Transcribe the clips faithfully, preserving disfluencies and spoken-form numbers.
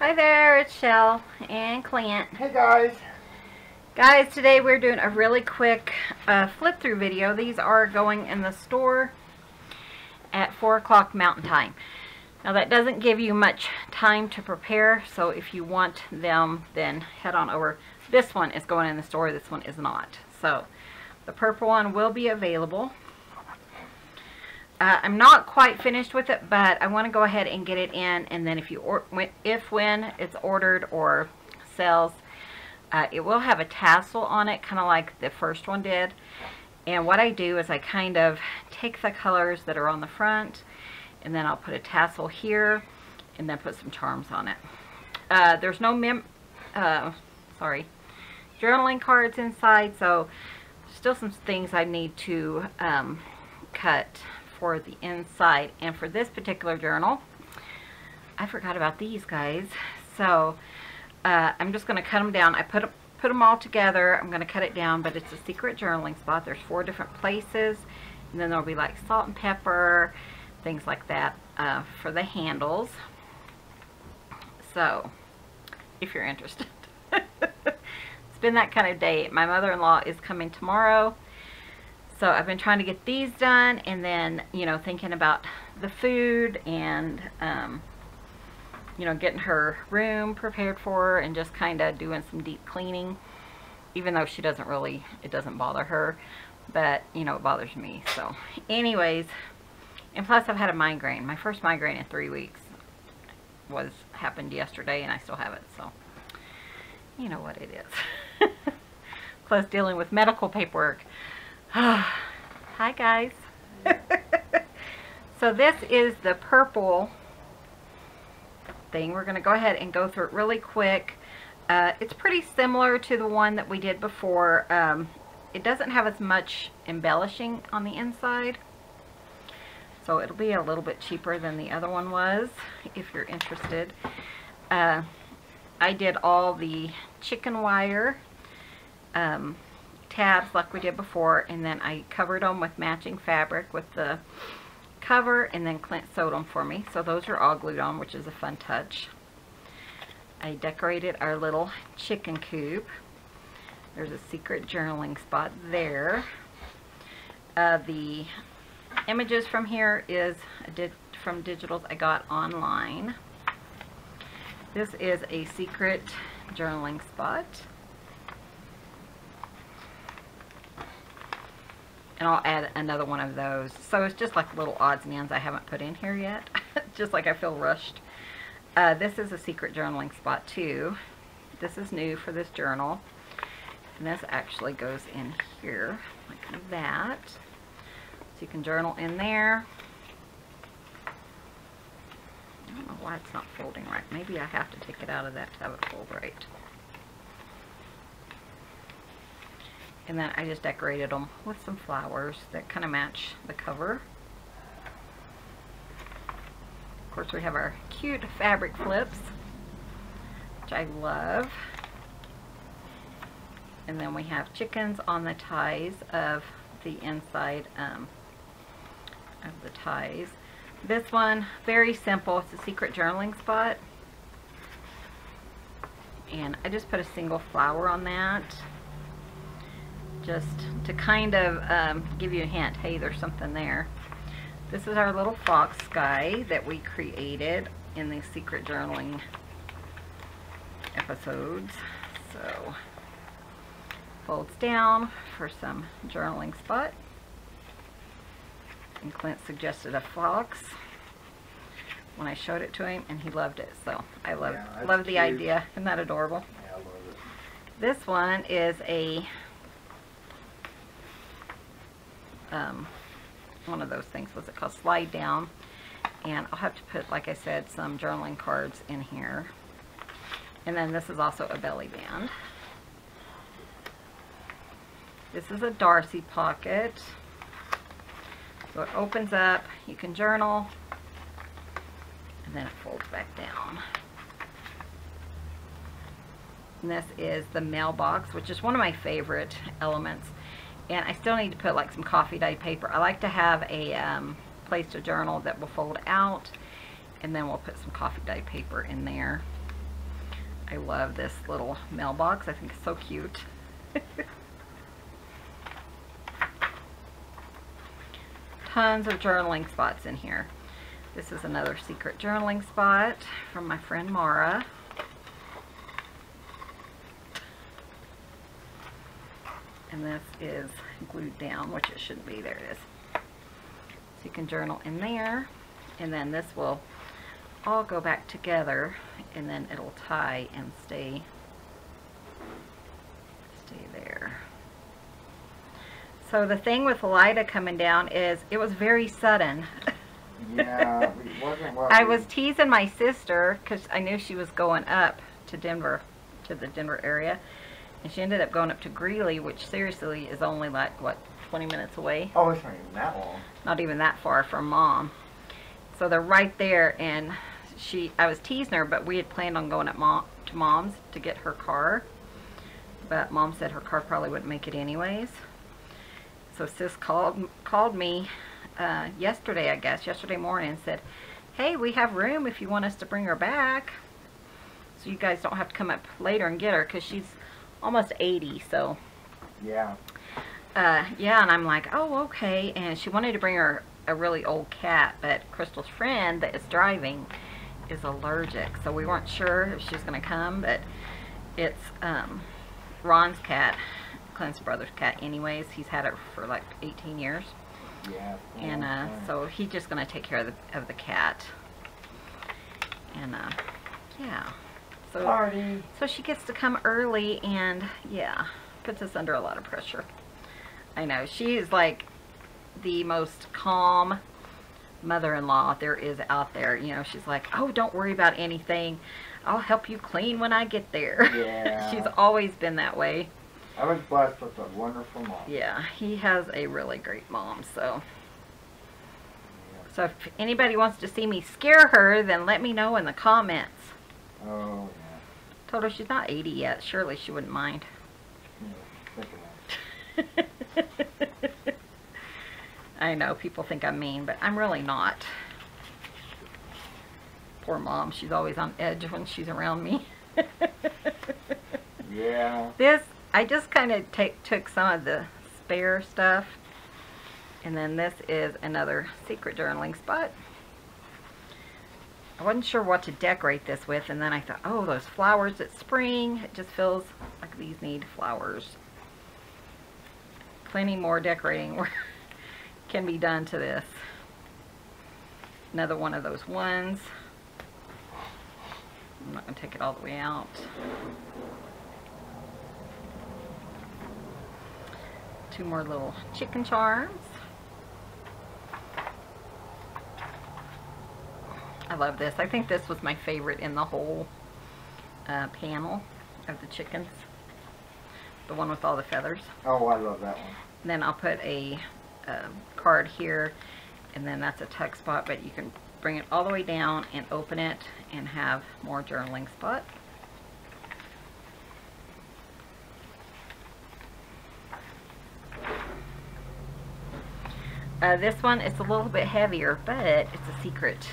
Hi there, it's Shell and Clint. Hey guys. Guys, today we're doing a really quick uh, flip through video. These are going in the store at four o'clock Mountain Time. Now that doesn't give you much time to prepare, so if you want them, then head on over. This one is going in the store, this one is not. So the purple one will be available. Uh, I'm not quite finished with it, but I want to go ahead and get it in, and then if you or if when it's ordered or sells, uh, it will have a tassel on it, kind of like the first one did. And what I do is I kind of take the colors that are on the front, and then I'll put a tassel here, and then put some charms on it. Uh, there's no mem, uh, sorry, journaling cards inside, so still some things I need to um, cut for the inside. And for this particular journal, I forgot about these guys, so uh, I'm just going to cut them down. I put put them all together. I'm going to cut it down, but it's a secret journaling spot. There's four different places, and then there'll be like salt and pepper, things like that uh, for the handles. So if you're interested. It's been that kind of day. My mother-in-law is coming tomorrow, so I've been trying to get these done, and then, you know, thinking about the food and um, you know, getting her room prepared for her, and just kind of doing some deep cleaning, even though she doesn't really, it doesn't bother her, but you know, it bothers me. So anyways, and plus I've had a migraine. My first migraine in three weeks was happened yesterday, and I still have it, so you know what it is. Plus dealing with medical paperwork. Hi guys. So this is the purple thing. We're going to go ahead and go through it really quick. Uh, it's pretty similar to the one that we did before. Um, it doesn't have as much embellishing on the inside, so it'll be a little bit cheaper than the other one was, if you're interested. Uh, I did all the chicken wire um, tabs like we did before, and then I covered them with matching fabric with the cover, and then Clint sewed them for me. So those are all glued on, which is a fun touch. I decorated our little chicken coop. There's a secret journaling spot there. Uh, the images from here is did from digitals I got online. This is a secret journaling spot. And I'll add another one of those. So it's just like little odds and ends I haven't put in here yet. Just like I feel rushed. Uh, this is a secret journaling spot too. This is new for this journal. And this actually goes in here like that. So you can journal in there. I don't know why it's not folding right. Maybe I have to take it out of that to have it fold right. And then I just decorated them with some flowers that kind of match the cover. Of course, we have our cute fabric flips, which I love. And then we have chickens on the ties of the inside um, of the ties. This one, very simple. It's a secret journaling spot. And I just put a single flower on that, just to kind of um, give you a hint, hey, there's something there. This is our little fox guy that we created in the secret journaling episodes. So, folds down for some journaling spot. And Clint suggested a fox when I showed it to him, and he loved it. So I love yeah, love the idea. Isn't that adorable? Yeah, I love it. This one is a um, one of those things. What's it called? Slide down. And I'll have to put, like I said, some journaling cards in here. And then this is also a belly band. This is a Darcy pocket. So it opens up, you can journal, and then it folds back down. And this is the mailbox, which is one of my favorite elements. And I still need to put like some coffee dyed paper. I like to have a um, place to journal that will fold out, and then we'll put some coffee dyed paper in there. I love this little mailbox. I think it's so cute. Tons of journaling spots in here. This is another secret journaling spot from my friend Mara. And this is glued down, which it shouldn't be. There it is. So you can journal in there. And then this will all go back together. And then it'll tie and stay, stay there. So the thing with Lida coming down is it was very sudden. Yeah, it wasn't working. I was teasing my sister because I knew she was going up to Denver, to the Denver area. And she ended up going up to Greeley, which seriously is only like, what, twenty minutes away? Oh, it's not even that long. Not even that far from Mom. So they're right there, and she, I was teasing her, but we had planned on going up mom, to Mom's to get her car. But Mom said her car probably wouldn't make it anyways. So Sis called, called me uh, yesterday, I guess, yesterday morning, and said, hey, we have room if you want us to bring her back. So you guys don't have to come up later and get her, because she's almost eighty, so yeah, uh, yeah, and I'm like, oh, okay. And she wanted to bring her a really old cat, but Crystal's friend that is driving is allergic, so we weren't sure if she's gonna come. But it's um, Ron's cat, Clint's brother's cat. Anyways, he's had it for like eighteen years, yeah, and uh, so he's just gonna take care of the of the cat, and uh, yeah. So, Party. So she gets to come early, and yeah, puts us under a lot of pressure. I know. She is like the most calm mother-in-law there is out there. You know, she's like, oh, don't worry about anything. I'll help you clean when I get there. Yeah. She's always been that way. I was blessed with a wonderful mom. Yeah, he has a really great mom, so. Yeah. So if anybody wants to see me scare her, then let me know in the comments. Oh, yeah. Told her she's not eighty yet. Surely she wouldn't mind. I know, people think I'm mean, but I'm really not. Poor Mom. She's always on edge when she's around me. Yeah. This, I just kind of take took some of the spare stuff. And then this is another secret journaling spot. I wasn't sure what to decorate this with, and then I thought, oh, those flowers, it's spring. It just feels like these need flowers. Plenty more decorating can be done to this. Another one of those ones. I'm not going to take it all the way out. Two more little chicken charms. I love this. I think this was my favorite in the whole uh, panel of the chickens. The one with all the feathers. Oh, I love that one. And then I'll put a um, card here, and then that's a tuck spot, but you can bring it all the way down and open it and have more journaling spot. Uh, this one, it's a little bit heavier, but it's a secret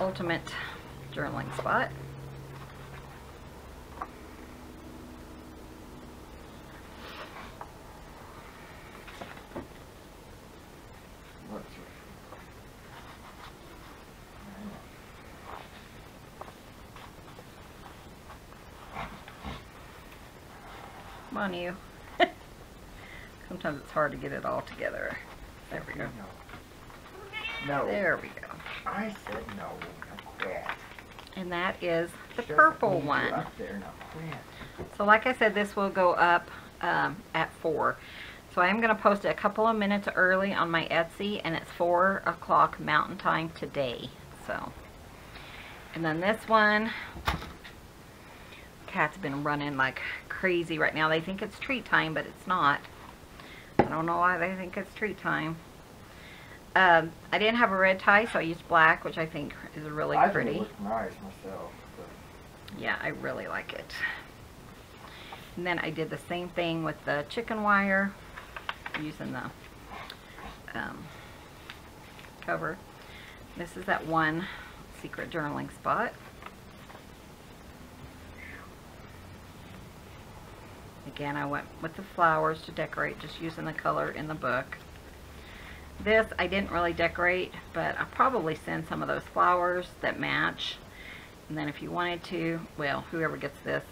ultimate journaling spot. Come on, you. Sometimes it's hard to get it all together. There we go. No. There we go. I said no, quit. And that is the sure, purple one. Up there, so like I said, this will go up um, at four. So I am going to post it a couple of minutes early on my Etsy, and it's four o'clock Mountain Time today. So, and then this one, cat's been running like crazy right now. They think it's treat time, but it's not. I don't know why they think it's treat time. Um, I didn't have a red tie, so I used black, which I think is really I pretty. I think it looks nice myself. But. Yeah, I really like it. And then I did the same thing with the chicken wire, using the um, cover. This is that one secret journaling spot. Again, I went with the flowers to decorate, just using the color in the book. This I didn't really decorate, but I'll probably send some of those flowers that match. And then if you wanted to, well, whoever gets this,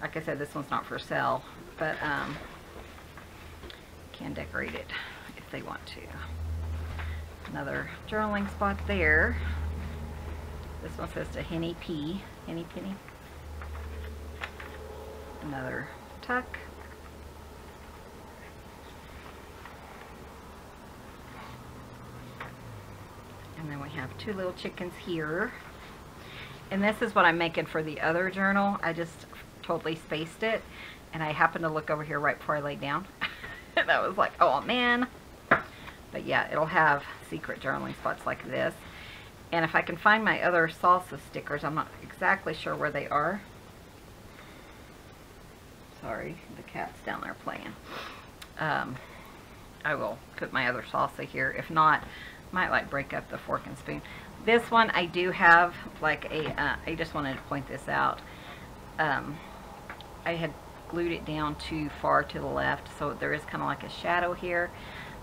like I said, this one's not for sale, but um, can decorate it if they want to. Another journaling spot there. This one says to Henny P, Henny Penny. Another tuck. And then we have two little chickens here. And this is what I'm making for the other journal. I just totally spaced it. And I happened to look over here right before I laid down. And I was like, oh man. But yeah, it'll have secret journaling spots like this. And if I can find my other salsa stickers, I'm not exactly sure where they are. Sorry, the cat's down there playing. Um, I will put my other salsa here. If not, might like break up the fork and spoon. This one I do have like a, uh, I just wanted to point this out. Um, I had glued it down too far to the left, so there is kind of like a shadow here.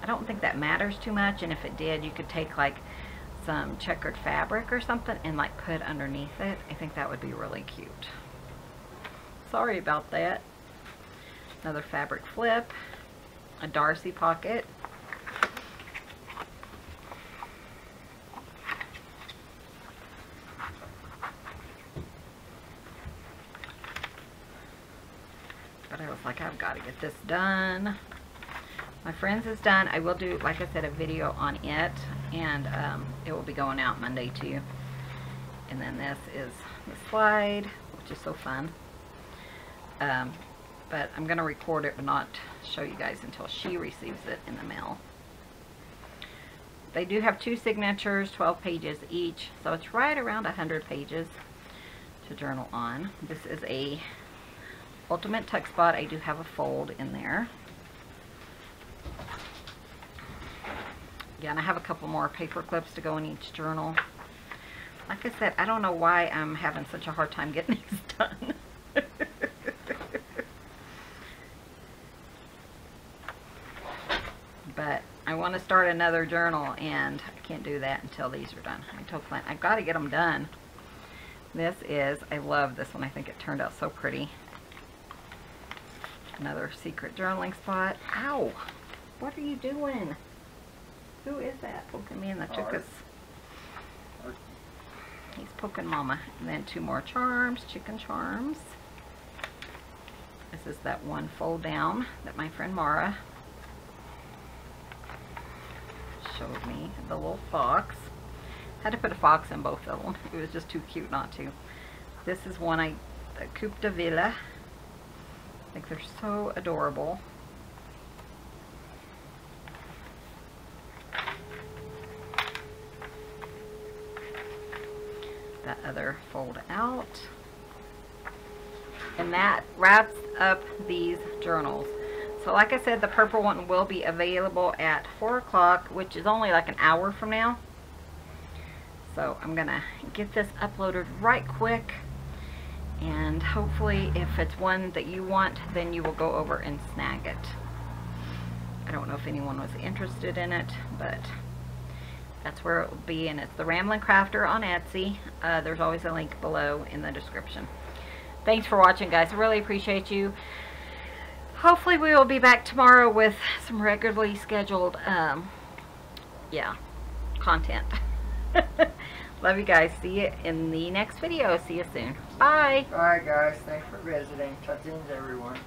I don't think that matters too much, and if it did, you could take like some checkered fabric or something and like put underneath it. I think that would be really cute. Sorry about that. Another fabric flip, a Darcy pocket. But I was like, I've got to get this done. My friends is done. I will do, like I said, a video on it, and um, it will be going out Monday too. And then this is the slide, which is so fun. Um, but I'm going to record it but not show you guys until she receives it in the mail. They do have two signatures, twelve pages each, so it's right around one hundred pages to journal on. This is a ultimate tuck spot. I do have a fold in there. Again, I have a couple more paper clips to go in each journal. Like I said, I don't know why I'm having such a hard time getting these done. But I want to start another journal, and I can't do that until these are done. I told Clint, I've got to get them done. This is, I love this one. I think it turned out so pretty. Another secret journaling spot. Ow! What are you doing? Who is that poking me in the chuckas? He's poking mama. And then two more charms, chicken charms. This is that one fold down that my friend Mara showed me. The little fox. Had to put a fox in both of them. It was just too cute not to. This is one I, the Coupe de Villa. I think they're so adorable. That other fold out. And that wraps up these journals. So like I said, the purple one will be available at four o'clock, which is only like an hour from now. So I'm going to get this uploaded right quick. And hopefully, if it's one that you want, then you will go over and snag it. I don't know if anyone was interested in it, but that's where it will be. And it's the Rambling Crafter on Etsy. Uh, there's always a link below in the description. Thanks for watching, guys. I really appreciate you. Hopefully, we will be back tomorrow with some regularly scheduled, um, yeah, content. Love you guys. See you in the next video. See you soon. Bye. All right, guys. Thanks for visiting. Touch-ins, everyone.